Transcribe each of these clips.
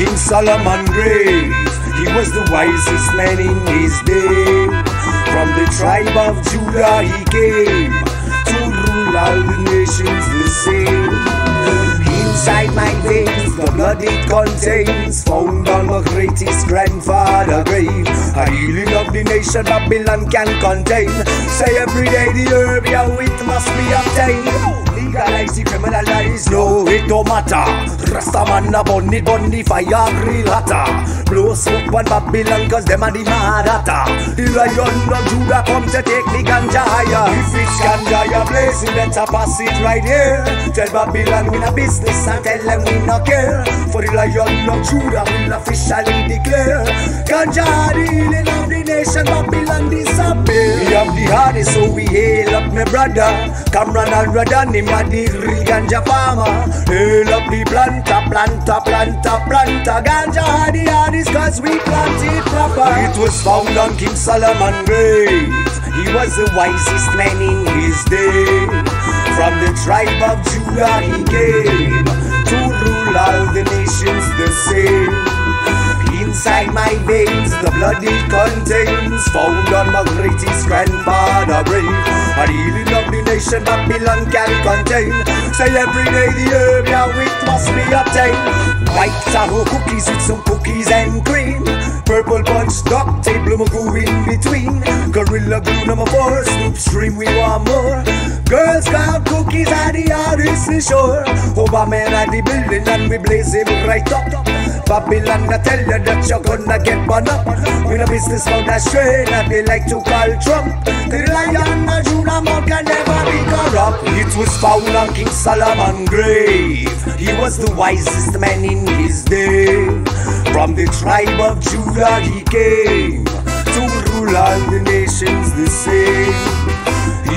King Solomon grace. He was the wisest man in his day. From the tribe of Judah he came to rule all the nations the same. Inside my veins, the blood it contains, found on my greatest grandfather grave. A healing of the nation Babylon can contain. Say every day the herb, yeah, it must be obtained. Legalize the criminalize, no it don't matter. Rastaman a burn the fire grill hotter. Blow smoke on Babylon cause them are the mad hatter. The Lion of Judah come to take the ganja higher. If it's ganja you're blazing, let's pass it right here. Tell Babylon we no business and tell them we no care. For the Lion of Judah will officially declare ganja the healing of the nation, Babylon disappear. We have the hardest so we hail up my brother KamRun Auradon, him a the real ganja farmer. Hail up the planta. Ganja hardest cause we plant it proper. It was found on King Solomon grave. He was the wisest man in his day. From the tribe of Judah he came to rule all the nations the same. Inside my veins the blood it contains, found on my greatest grandfather grave. A healing of the nation Babylon can contain. Say every day the herb, yeah, it must be obtained. White Tahoe cookies with some cookies and cream. Purple punch duct tape, blue glue in between. Gorilla glue number 4, Snoop stream, we want more. Girl Scout cookies are the hardest in shore. Obama at the building and we blaze him right up. Babylon, I tell you that you're gonna get burned up. We're a business for that strain that they like to call Trump. The Lion of Judah can never be corrupt. It was found on King Solomon grave. He was the wisest man in his day. From the tribe of Judah he came to rule all the nations the same.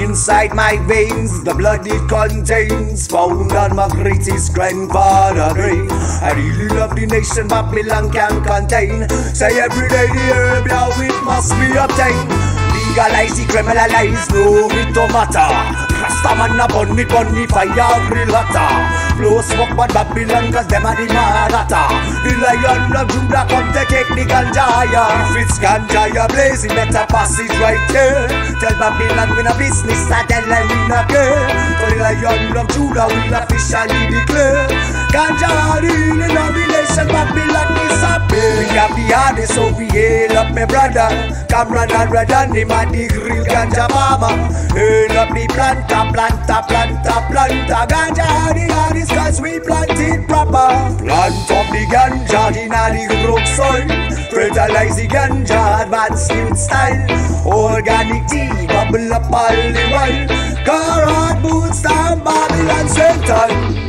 Inside my veins the blood it contains, found on my greatest grandfather grave. I really love the nation Babylon can contain. Say every day the herb, now it must be obtained. Legalize the criminalize, no it don't matter. Rastaman a burn the fire grill hotter. Blow smoke on Babylon cause them are the mad hatter. The Lion of Judah come to take the ganja higher. If it's ganja you're blazing, better pass it right here. Tell Babylon we no business and tell them we no care. For the Lion of Judah will officially declare ganja the healing of the nation Babylon disappear. We have the hardest so we hail up my brother KamRun Auradon, him a the real ganja mama. Hail up the planta. Ganja the hardest cause we plant it proper. Plant up the ganja inna the rock soil. Fertilize the ganja, advanced in style. Organic tea, bubble up all the while. Car hard boots down Babylon Central.